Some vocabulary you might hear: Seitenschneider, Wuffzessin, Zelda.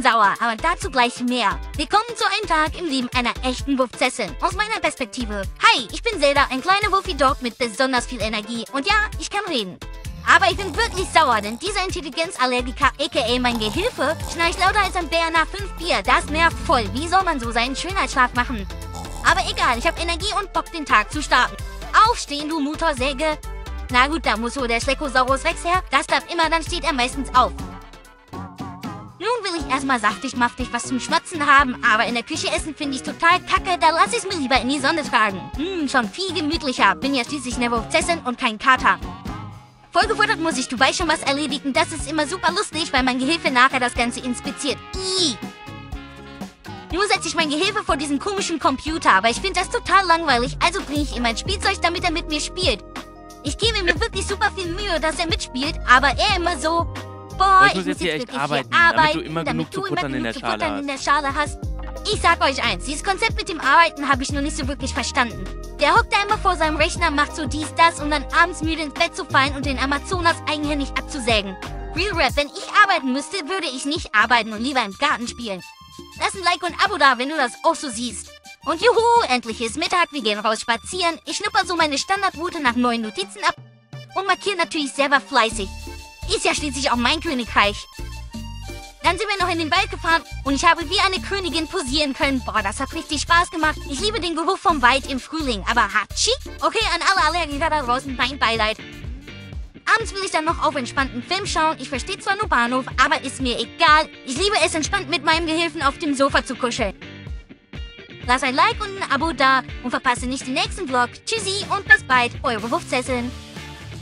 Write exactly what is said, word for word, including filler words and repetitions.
bisschen sauer, aber dazu gleich mehr. Willkommen zu einem Tag im Leben einer echten Wuffzessin. Aus meiner Perspektive. Hi, ich bin Zelda, ein kleiner Wuffi-Dog mit besonders viel Energie. Und ja, ich kann reden. Aber ich bin wirklich sauer, denn dieser Intelligenzallergiker, aka mein Gehilfe, schnarcht lauter als ein Bär nach fünf Bier. Das nervt voll. Wie soll man so seinen Schönheitsschlaf machen? Aber egal, ich habe Energie und Bock, den Tag zu starten. Aufstehen, du Motorsäge. Na gut, da muss so der Stegosaurus Rex her. Das darf immer, dann steht er meistens auf. Nun will ich erstmal saftig-maftig was zum Schmatzen haben, aber in der Küche essen finde ich total kacke, da lasse ich es mir lieber in die Sonne tragen. Hm, schon viel gemütlicher. Bin ja schließlich eine Wuffzessin und kein Kater. Vollgefuttert muss ich, du weißt schon, was erledigen. Das ist immer super lustig, weil mein Gehilfe nachher das Ganze inspiziert. Ihhh. Nun setze ich mein Gehilfe vor diesen komischen Computer, aber ich finde das total langweilig, also bringe ich ihm mein Spielzeug, damit er mit mir spielt. Ich gebe mir wirklich super viel Mühe, dass er mitspielt, aber er immer so... Boah, ich muss jetzt hier echt arbeiten, damit du immer genug zu futtern in der Schale hast. Ich sag euch eins, dieses Konzept mit dem Arbeiten habe ich noch nicht so wirklich verstanden. Der hockt da immer vor seinem Rechner, macht so dies, das, um dann abends müde ins Bett zu fallen und den Amazonas eigenhändig abzusägen. Real Rap, wenn ich arbeiten müsste, würde ich nicht arbeiten und lieber im Garten spielen. Lass ein Like und ein Abo da, wenn du das auch so siehst. Und juhu, endlich ist Mittag, wir gehen raus spazieren. Ich schnupper so meine Standardroute nach neuen Notizen ab und markiere natürlich selber fleißig. Ist ja schließlich auch mein Königreich. Dann sind wir noch in den Wald gefahren und ich habe wie eine Königin posieren können. Boah, das hat richtig Spaß gemacht. Ich liebe den Geruch vom Wald im Frühling, aber hatschi? Okay, an alle Allergiker da draußen, mein Beileid. Abends will ich dann noch auf entspannten Film schauen. Ich verstehe zwar nur Bahnhof, aber ist mir egal. Ich liebe es, entspannt mit meinem Gehilfen auf dem Sofa zu kuscheln. Lass ein Like und ein Abo da und verpasse nicht den nächsten Vlog. Tschüssi und bis bald, eure Wuffzessin.